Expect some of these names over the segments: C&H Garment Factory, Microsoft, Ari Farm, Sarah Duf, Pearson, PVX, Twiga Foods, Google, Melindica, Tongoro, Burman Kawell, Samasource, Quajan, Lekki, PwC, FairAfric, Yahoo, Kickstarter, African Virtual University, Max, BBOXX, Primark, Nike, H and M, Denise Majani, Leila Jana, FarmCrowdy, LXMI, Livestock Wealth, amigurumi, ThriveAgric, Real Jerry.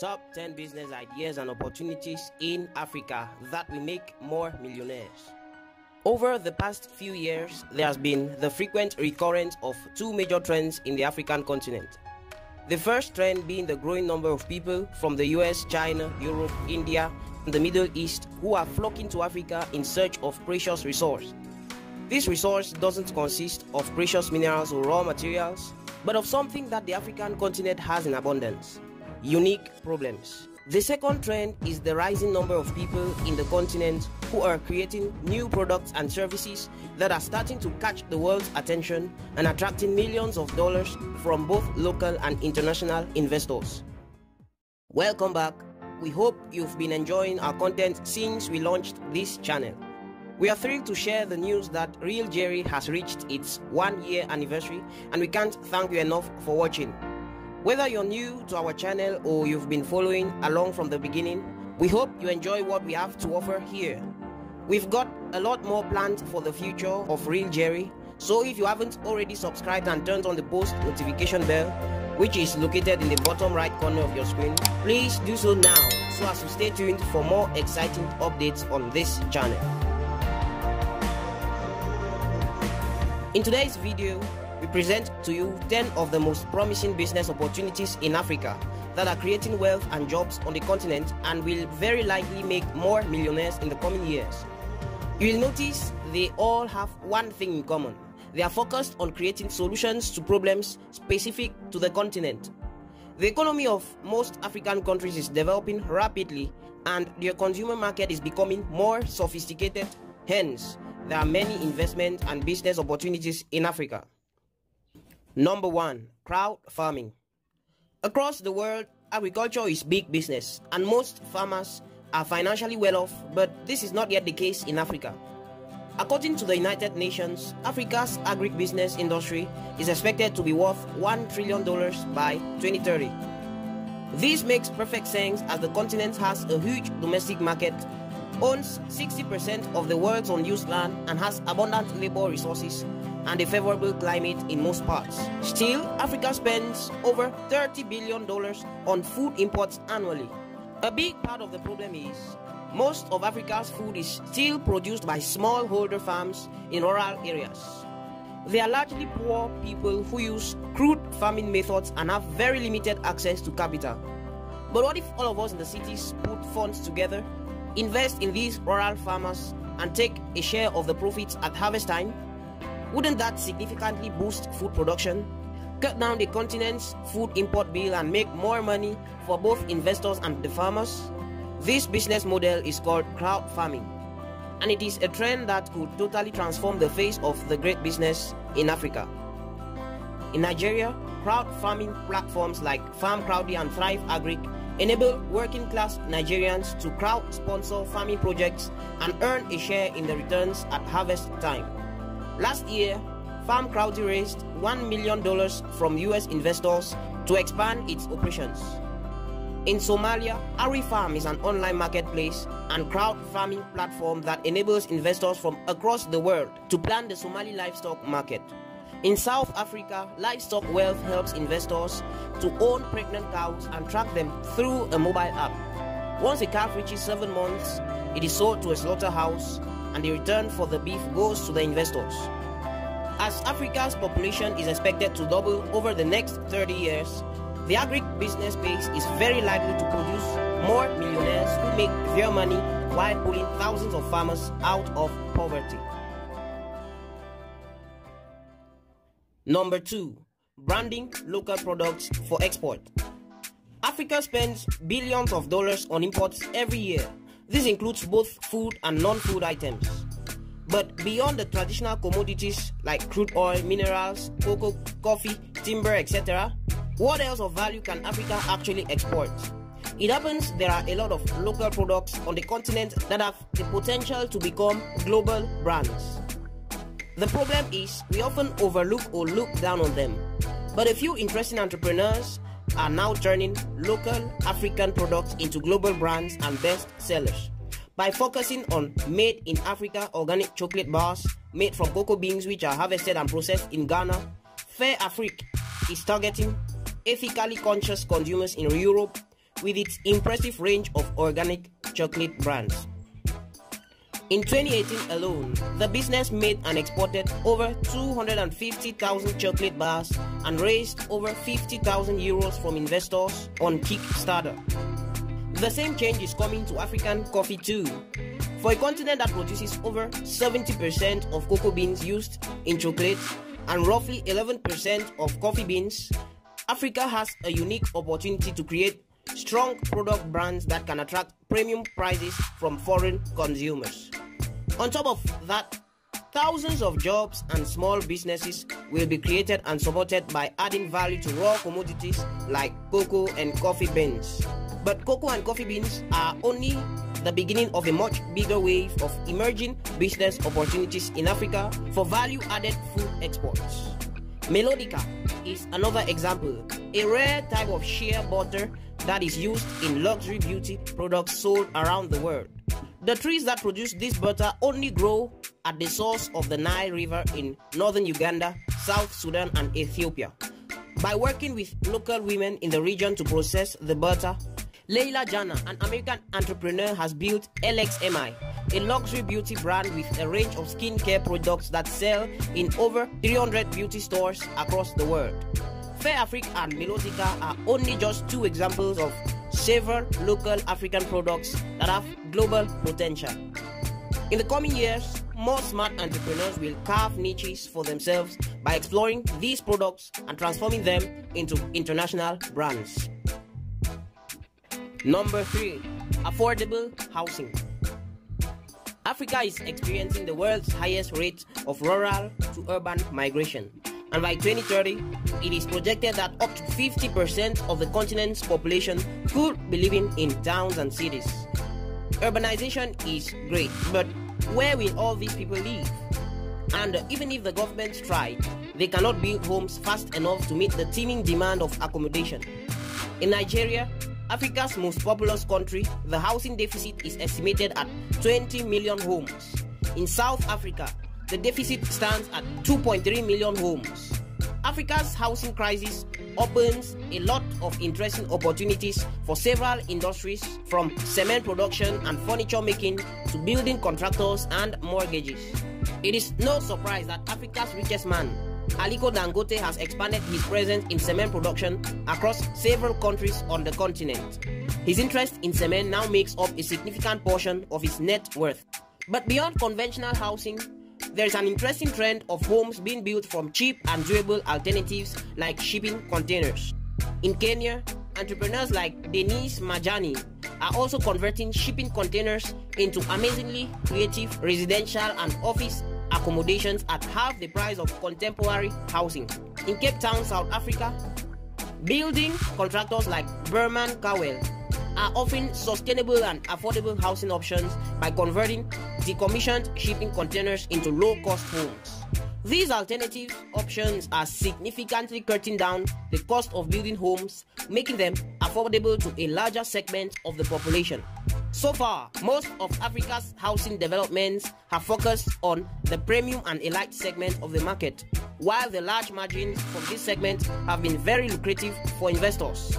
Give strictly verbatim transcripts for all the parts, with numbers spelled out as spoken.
Top ten business ideas and opportunities in Africa that will make more millionaires. Over the past few years, there has been the frequent recurrence of two major trends in the African continent. The first trend being the growing number of people from the U S, China, Europe, India, and the Middle East who are flocking to Africa in search of precious resource. This resource doesn't consist of precious minerals or raw materials, but of something that the African continent has in abundance: unique problems. The second trend is the rising number of people in the continent who are creating new products and services that are starting to catch the world's attention and attracting millions of dollars from both local and international investors. Welcome back. We hope you've been enjoying our content since we launched this channel. We are thrilled to share the news that Real Jerry has reached its one-year anniversary, and we can't thank you enough for watching. Whether you're new to our channel or you've been following along from the beginning, we hope you enjoy what we have to offer here. We've got a lot more planned for the future of Real Jerry, so if you haven't already subscribed and turned on the post notification bell, which is located in the bottom right corner of your screen, please do so now so as to stay tuned for more exciting updates on this channel. In today's video, we present to you ten of the most promising business opportunities in Africa that are creating wealth and jobs on the continent and will very likely make more millionaires in the coming years. You will notice they all have one thing in common. They are focused on creating solutions to problems specific to the continent. The economy of most African countries is developing rapidly and their consumer market is becoming more sophisticated. Hence, there are many investment and business opportunities in Africa. Number one, crowd farming. Across the world, agriculture is big business, and most farmers are financially well off, but this is not yet the case in Africa. According to the United Nations, Africa's agribusiness industry is expected to be worth one trillion dollars by twenty thirty. This makes perfect sense as the continent has a huge domestic market, owns sixty percent of the world's unused land, and has abundant labor resources and a favorable climate in most parts. Still, Africa spends over thirty billion dollars on food imports annually. A big part of the problem is most of Africa's food is still produced by smallholder farms in rural areas. They are largely poor people who use crude farming methods and have very limited access to capital. But what if all of us in the cities put funds together, invest in these rural farmers, and take a share of the profits at harvest time? Wouldn't that significantly boost food production, cut down the continent's food import bill, and make more money for both investors and the farmers? This business model is called crowd farming, and it is a trend that could totally transform the face of the great business in Africa. In Nigeria, crowd farming platforms like FarmCrowdy and ThriveAgric enable working-class Nigerians to crowd-sponsor farming projects and earn a share in the returns at harvest time. Last year, FarmCrowdy raised one million dollars from U S investors to expand its operations. In Somalia, Ari Farm is an online marketplace and crowd farming platform that enables investors from across the world to plan the Somali livestock market. In South Africa, Livestock Wealth helps investors to own pregnant cows and track them through a mobile app. Once a calf reaches seven months, it is sold to a slaughterhouse, and the return for the beef goes to the investors. As Africa's population is expected to double over the next thirty years, the agribusiness space is very likely to produce more millionaires who make their money while pulling thousands of farmers out of poverty. Number two, branding local products for export. Africa spends billions of dollars on imports every year. This includes both food and non-food items. But beyond the traditional commodities like crude oil, minerals, cocoa, coffee, timber, et cetera, what else of value can Africa actually export? It happens there are a lot of local products on the continent that have the potential to become global brands. The problem is we often overlook or look down on them. But a few interesting entrepreneurs are now turning local African products into global brands and best sellers by focusing on made in Africa organic chocolate bars made from cocoa beans, which are harvested and processed in Ghana. FairAfric is targeting ethically conscious consumers in Europe with its impressive range of organic chocolate brands. In twenty eighteen alone, the business made and exported over two hundred fifty thousand chocolate bars and raised over fifty thousand euros from investors on Kickstarter. The same change is coming to African coffee too. For a continent that produces over seventy percent of cocoa beans used in chocolate and roughly eleven percent of coffee beans, Africa has a unique opportunity to create strong product brands that can attract premium prices from foreign consumers. On top of that, thousands of jobs and small businesses will be created and supported by adding value to raw commodities like cocoa and coffee beans. But cocoa and coffee beans are only the beginning of a much bigger wave of emerging business opportunities in Africa for value-added food exports. Melindica is another example, a rare type of shea butter that is used in luxury beauty products sold around the world. The trees that produce this butter only grow at the source of the Nile River in northern Uganda, South Sudan, and Ethiopia. By working with local women in the region to process the butter, Leila Jana, an American entrepreneur, has built L X M I, a luxury beauty brand with a range of skincare products that sell in over three hundred beauty stores across the world. FairAfric and Melindica are only just two examples of several local African products that have global potential. In the coming years, more smart entrepreneurs will carve niches for themselves by exploring these products and transforming them into international brands. Number three, affordable housing. Africa is experiencing the world's highest rate of rural to urban migration, and by twenty thirty, it is projected that up to fifty percent of the continent's population could be living in towns and cities. Urbanization is great, but where will all these people live? And even if the governments try, they cannot build homes fast enough to meet the teeming demand of accommodation. In Nigeria, Africa's most populous country, the housing deficit is estimated at twenty million homes. In South Africa, the deficit stands at two point three million homes. Africa's housing crisis opens a lot of interesting opportunities for several industries, from cement production and furniture making to building contractors and mortgages. It is no surprise that Africa's richest man, Aliko Dangote, has expanded his presence in cement production across several countries on the continent. His interest in cement now makes up a significant portion of his net worth. But beyond conventional housing, there is an interesting trend of homes being built from cheap and durable alternatives like shipping containers. In Kenya, entrepreneurs like Denise Majani are also converting shipping containers into amazingly creative residential and office accommodations at half the price of contemporary housing. In Cape Town, South Africa, building contractors like Burman Kawell are offering sustainable and affordable housing options by converting decommissioned shipping containers into low-cost homes. These alternative options are significantly cutting down the cost of building homes, making them affordable to a larger segment of the population. So far, most of Africa's housing developments have focused on the premium and elite segment of the market, while the large margins from this segment have been very lucrative for investors.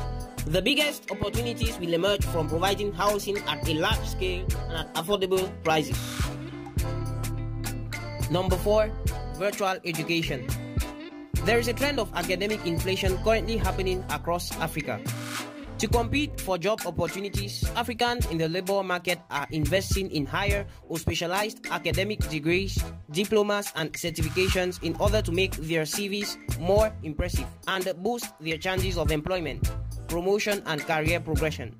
The biggest opportunities will emerge from providing housing at a large scale and at affordable prices. Number four, virtual education. There is a trend of academic inflation currently happening across Africa. To compete for job opportunities, Africans in the labor market are investing in higher or specialized academic degrees, diplomas, and certifications in order to make their C Vs more impressive and boost their chances of employment, promotion, and career progression.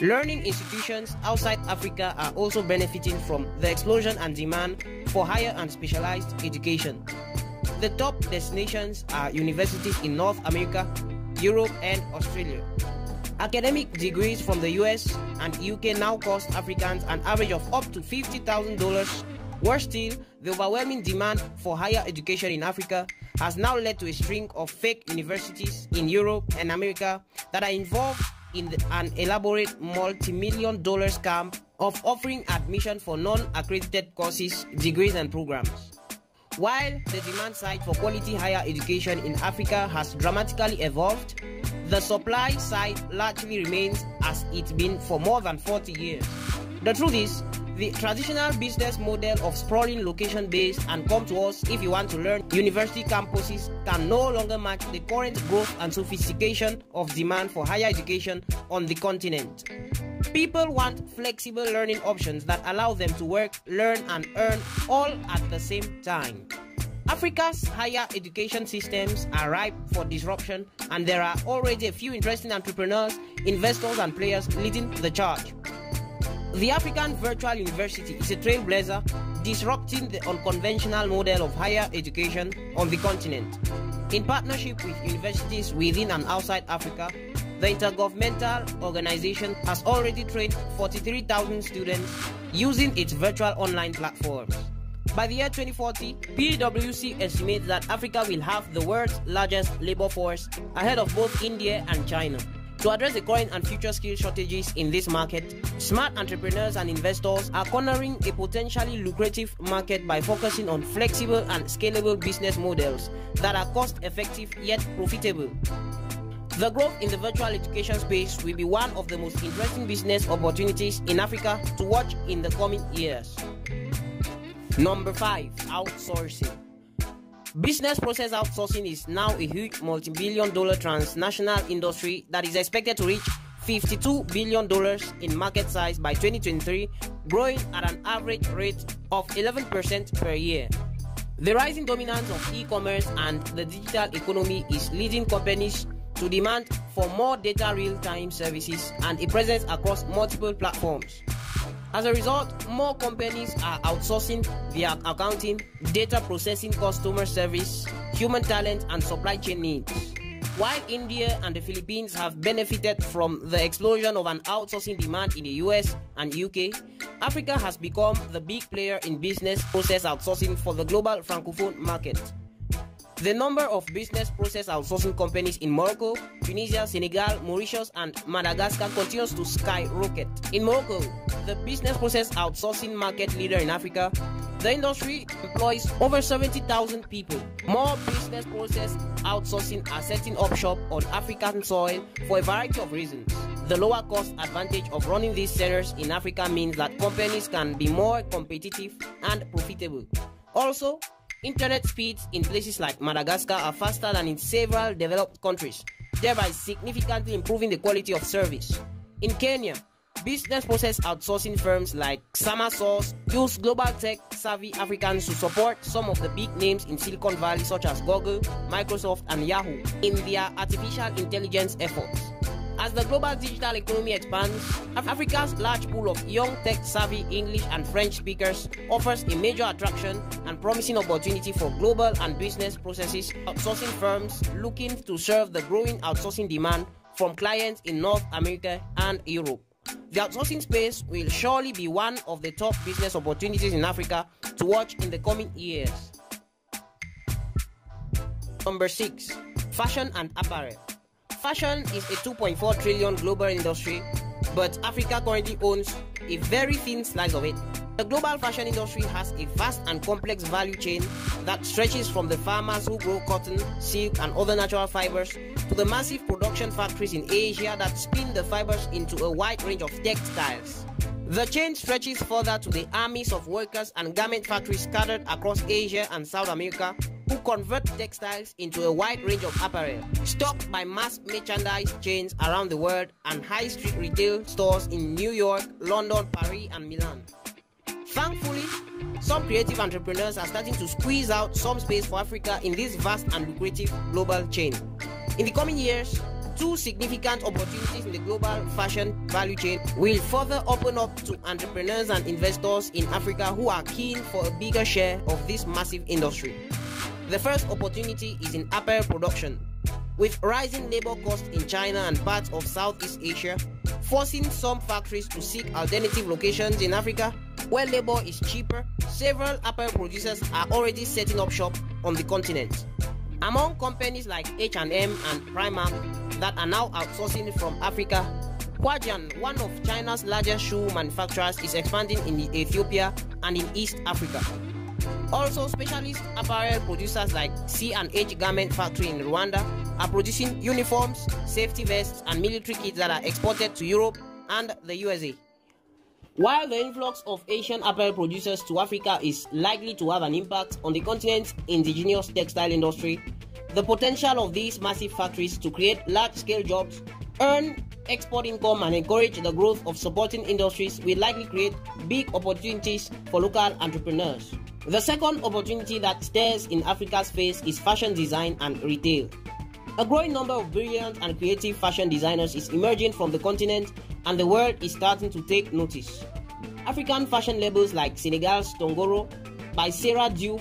Learning institutions outside Africa are also benefiting from the explosion and demand for higher and specialized education. The top destinations are universities in North America, Europe, and Australia. Academic degrees from the U S and U K now cost Africans an average of up to fifty thousand dollars. Worse still, the overwhelming demand for higher education in Africa has now led to a string of fake universities in Europe and America that are involved in an elaborate multi-million dollar scam of offering admission for non-accredited courses, degrees, and programs. While the demand side for quality higher education in Africa has dramatically evolved, The supply side largely remains as it's been for more than forty years. The truth is, the traditional business model of sprawling location-based and come to us if you want to learn university campuses can no longer match the current growth and sophistication of demand for higher education on the continent. People want flexible learning options that allow them to work, learn and earn all at the same time. Africa's higher education systems are ripe for disruption, and there are already a few interesting entrepreneurs, investors and players leading the charge. The African Virtual University is a trailblazer disrupting the unconventional model of higher education on the continent. In partnership with universities within and outside Africa, the intergovernmental organization has already trained forty-three thousand students using its virtual online platforms. By the year twenty forty, P W C estimates that Africa will have the world's largest labor force, ahead of both India and China. To address the current and future skill shortages in this market, smart entrepreneurs and investors are cornering a potentially lucrative market by focusing on flexible and scalable business models that are cost-effective yet profitable. The growth in the virtual education space will be one of the most interesting business opportunities in Africa to watch in the coming years. Number five, outsourcing. Business process outsourcing is now a huge multi-billion dollar transnational industry that is expected to reach fifty-two billion dollars in market size by twenty twenty-three, growing at an average rate of eleven percent per year. The rising dominance of e-commerce and the digital economy is leading companies to demand for more data real-time services and a presence across multiple platforms. As a result, more companies are outsourcing their accounting, data processing, customer service, human talent, and supply chain needs. While India and the Philippines have benefited from the explosion of an outsourcing demand in the U S and U K, Africa has become the big player in business process outsourcing for the global francophone market. The number of business process outsourcing companies in Morocco, Tunisia, Senegal, Mauritius, and Madagascar continues to skyrocket. In Morocco, the business process outsourcing market leader in Africa, the industry employs over seventy thousand people. More business process outsourcing are setting up shop on African soil for a variety of reasons. The lower cost advantage of running these centers in Africa means that companies can be more competitive and profitable. Also, internet speeds in places like Madagascar are faster than in several developed countries, thereby significantly improving the quality of service. In Kenya, business process outsourcing firms like Samasource use global tech-savvy Africans to support some of the big names in Silicon Valley such as Google, Microsoft and Yahoo in their artificial intelligence efforts. As the global digital economy expands, Africa's large pool of young tech-savvy English and French speakers offers a major attraction and promising opportunity for global and business processes outsourcing firms looking to serve the growing outsourcing demand from clients in North America and Europe. The outsourcing space will surely be one of the top business opportunities in Africa to watch in the coming years. Number six, fashion and apparel. Fashion is a two point four trillion dollar global industry, but Africa currently owns a very thin slice of it. The global fashion industry has a vast and complex value chain that stretches from the farmers who grow cotton, silk and other natural fibers to the massive production factories in Asia that spin the fibers into a wide range of textiles. The chain stretches further to the armies of workers and garment factories scattered across Asia and South America who convert textiles into a wide range of apparel, stocked by mass merchandise chains around the world and high street retail stores in New York, London, Paris, and Milan. Thankfully, some creative entrepreneurs are starting to squeeze out some space for Africa in this vast and lucrative global chain. In the coming years, two significant opportunities in the global fashion value chain will further open up to entrepreneurs and investors in Africa who are keen for a bigger share of this massive industry. The first opportunity is in apparel production. With rising labor costs in China and parts of Southeast Asia, forcing some factories to seek alternative locations in Africa where labor is cheaper, several apparel producers are already setting up shop on the continent. Among companies like H and M and Primark that are now outsourcing from Africa, Quajan, one of China's largest shoe manufacturers, is expanding in Ethiopia and in East Africa. Also, specialist apparel producers like C and H Garment Factory in Rwanda are producing uniforms, safety vests, and military kits that are exported to Europe and the U S A. While the influx of Asian apparel producers to Africa is likely to have an impact on the continent's indigenous textile industry, the potential of these massive factories to create large-scale jobs, earn export income, and encourage the growth of supporting industries will likely create big opportunities for local entrepreneurs. The second opportunity that stares in Africa's face is fashion design and retail. A growing number of brilliant and creative fashion designers is emerging from the continent, and the world is starting to take notice. African fashion labels like Senegal's Tongoro by Sarah Duf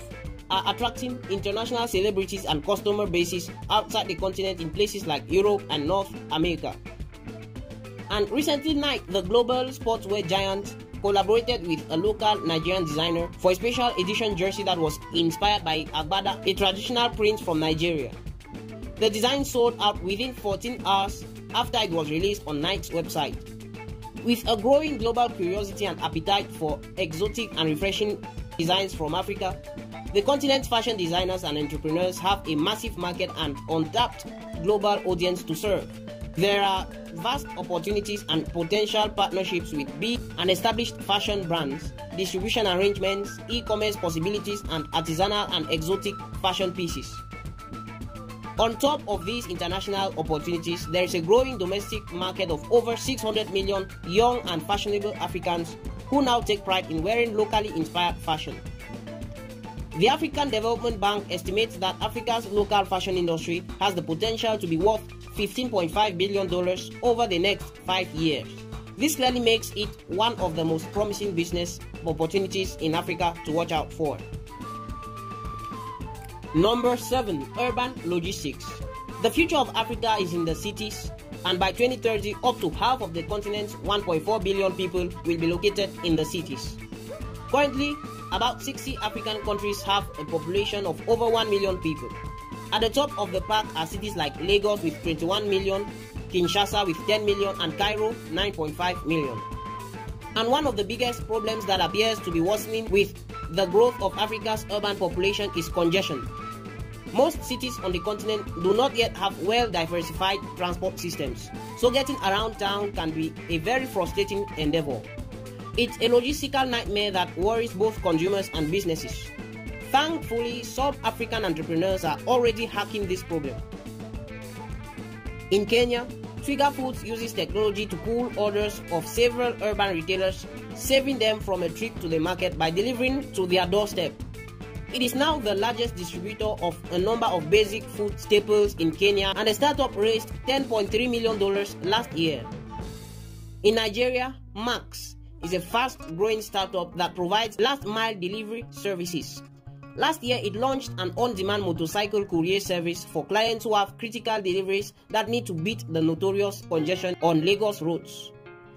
are attracting international celebrities and customer bases outside the continent in places like Europe and North America. And recently, Nike, the global sportswear giant, collaborated with a local Nigerian designer for a special edition jersey that was inspired by agbada, a traditional print from Nigeria. The design sold out within fourteen hours after it was released on Nike's website. With a growing global curiosity and appetite for exotic and refreshing designs from Africa, the continent's fashion designers and entrepreneurs have a massive market and untapped global audience to serve. There are vast opportunities and potential partnerships with big and established fashion brands, distribution arrangements, e-commerce possibilities, and artisanal and exotic fashion pieces. On top of these international opportunities, there is a growing domestic market of over six hundred million young and fashionable Africans who now take pride in wearing locally inspired fashion. The African Development Bank estimates that Africa's local fashion industry has the potential to be worth fifteen point five billion dollars over the next five years. This clearly makes it one of the most promising business opportunities in Africa to watch out for. Number seven, urban logistics. The future of Africa is in the cities, and by twenty thirty, up to half of the continent's one point four billion people will be located in the cities. Currently, about sixty African countries have a population of over one million people. At the top of the pack are cities like Lagos with twenty-one million, Kinshasa with ten million, and Cairo nine point five million. And one of the biggest problems that appears to be worsening with the growth of Africa's urban population is congestion. Most cities on the continent do not yet have well-diversified transport systems, so getting around town can be a very frustrating endeavor. It's a logistical nightmare that worries both consumers and businesses. Thankfully, sub-African entrepreneurs are already hacking this problem. In Kenya, Twiga Foods uses technology to pool orders of several urban retailers, saving them from a trip to the market by delivering to their doorstep. It is now the largest distributor of a number of basic food staples in Kenya, and the startup raised ten point three million dollars last year. In Nigeria, Max is a fast-growing startup that provides last-mile delivery services. Last year, it launched an on-demand motorcycle courier service for clients who have critical deliveries that need to beat the notorious congestion on Lagos roads.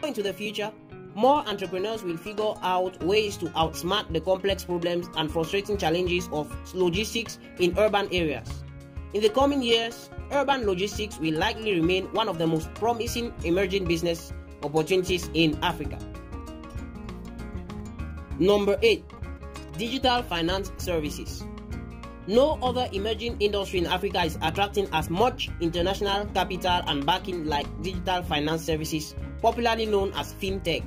Into the future, more entrepreneurs will figure out ways to outsmart the complex problems and frustrating challenges of logistics in urban areas. In the coming years, urban logistics will likely remain one of the most promising emerging business opportunities in Africa. Number eight, digital finance services. No other emerging industry in Africa is attracting as much international capital and backing like digital finance services, popularly known as fintech.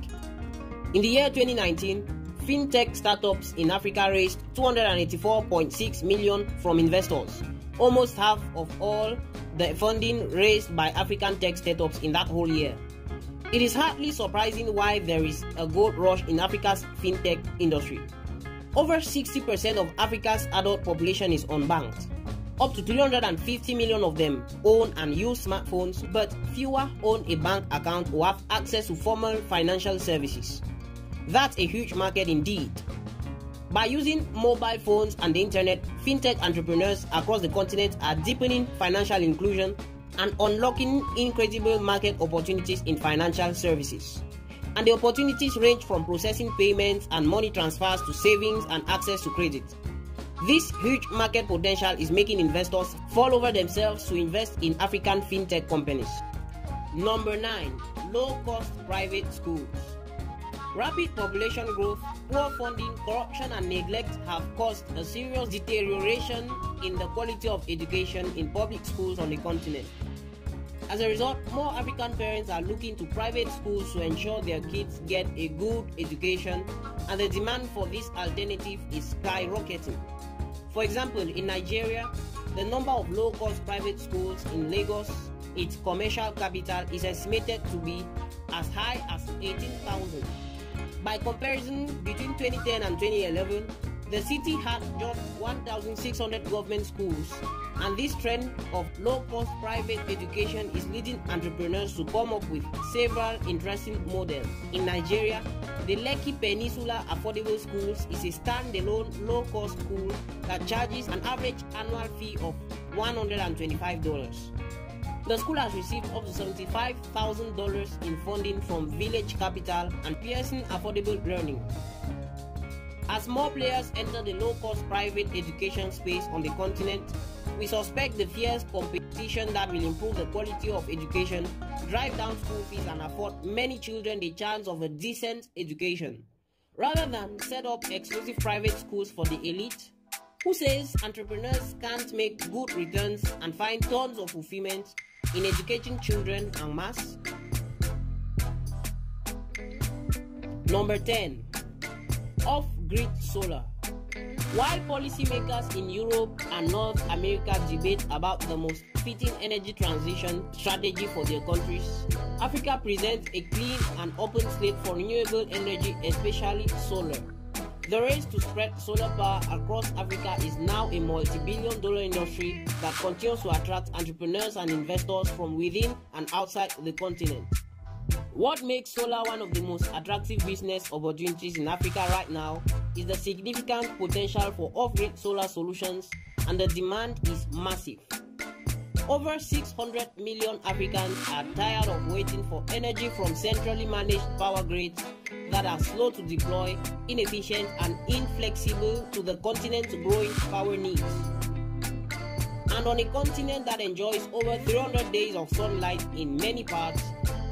In the year twenty nineteen, fintech startups in Africa raised two hundred eighty-four point six million dollars from investors, almost half of all the funding raised by African tech startups in that whole year. It is hardly surprising why there is a gold rush in Africa's fintech industry. Over sixty percent of Africa's adult population is unbanked. Up to three hundred fifty million of them own and use smartphones, but fewer own a bank account or have access to formal financial services. That's a huge market indeed. By using mobile phones and the internet, fintech entrepreneurs across the continent are deepening financial inclusion and unlocking incredible market opportunities in financial services. And the opportunities range from processing payments and money transfers to savings and access to credit. This huge market potential is making investors fall over themselves to invest in African fintech companies. Number nine, low-cost private schools. Rapid population growth, poor funding, corruption, and neglect have caused a serious deterioration in the quality of education in public schools on the continent. As a result, more African parents are looking to private schools to ensure their kids get a good education, and the demand for this alternative is skyrocketing. For example, in Nigeria, the number of low-cost private schools in Lagos, its commercial capital, is estimated to be as high as eighteen thousand. By comparison, between twenty ten and twenty eleven, the city had just one thousand six hundred government schools, and this trend of low-cost private education is leading entrepreneurs to come up with several interesting models. In Nigeria, the Lekki Peninsula Affordable Schools is a standalone low-cost school that charges an average annual fee of one hundred twenty-five dollars. The school has received up to seventy-five thousand dollars in funding from Village Capital and Pearson Affordable Learning. As more players enter the low-cost private education space on the continent, we suspect the fierce competition that will improve the quality of education, drive down school fees, and afford many children the chance of a decent education, rather than set up exclusive private schools for the elite, who says entrepreneurs can't make good returns and find tons of fulfillment in educating children en masse. Number ten. Off-grid solar. While policymakers in Europe and North America debate about the most fitting energy transition strategy for their countries, Africa presents a clean and open slate for renewable energy, especially solar. The race to spread solar power across Africa is now a multi-billion dollar industry that continues to attract entrepreneurs and investors from within and outside the continent. What makes solar one of the most attractive business opportunities in Africa right now is the significant potential for off-grid solar solutions, and the demand is massive. Over six hundred million Africans are tired of waiting for energy from centrally managed power grids that are slow to deploy, inefficient, and inflexible to the continent's growing power needs. And on a continent that enjoys over three hundred days of sunlight in many parts,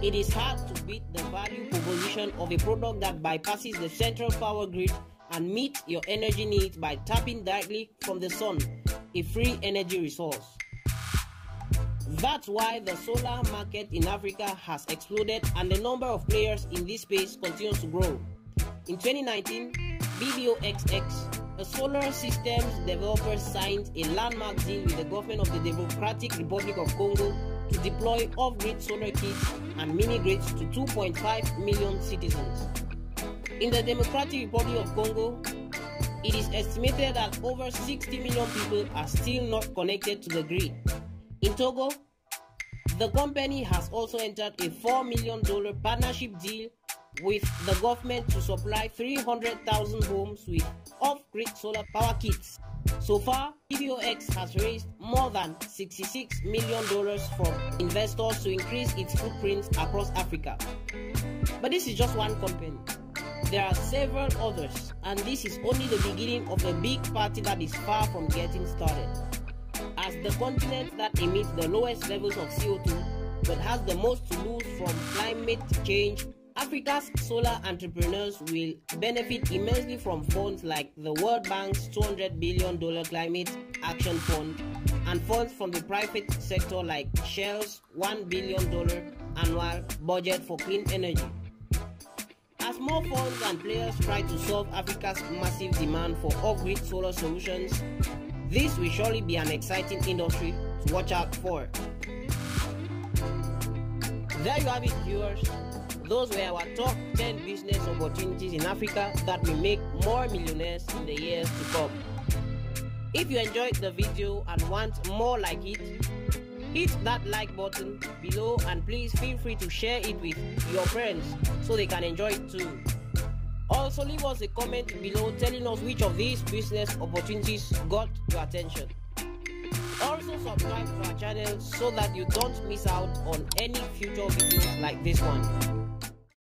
it is hard to beat the value proposition of a product that bypasses the central power grid and meets your energy needs by tapping directly from the sun, a free energy resource. That's why the solar market in Africa has exploded, and the number of players in this space continues to grow. In twenty nineteen, B B O X X, a solar systems developer, signed a landmark deal with the government of the Democratic Republic of Congo to deploy off-grid solar kits and mini-grids to two point five million citizens. In the Democratic Republic of Congo, it is estimated that over sixty million people are still not connected to the grid. In Togo, the company has also entered a four million dollar partnership deal with the government to supply three hundred thousand homes with off-grid solar power kits. So far, P V X has raised more than sixty-six million dollars from investors to increase its footprint across Africa. But this is just one company. There are several others, and this is only the beginning of a big party that is far from getting started. As the continent that emits the lowest levels of C O two but has the most to lose from climate change, Africa's solar entrepreneurs will benefit immensely from funds like the World Bank's two hundred billion dollar Climate Action Fund, and funds from the private sector like Shell's one billion dollar annual budget for clean energy. As more funds and players try to solve Africa's massive demand for off-grid solar solutions, this will surely be an exciting industry to watch out for. There you have it, viewers. Those were our top ten business opportunities in Africa that will make more millionaires in the years to come. If you enjoyed the video and want more like it, hit that like button below, and please feel free to share it with your friends so they can enjoy it too. Also, leave us a comment below telling us which of these business opportunities got your attention. Also, subscribe to our channel so that you don't miss out on any future videos like this one.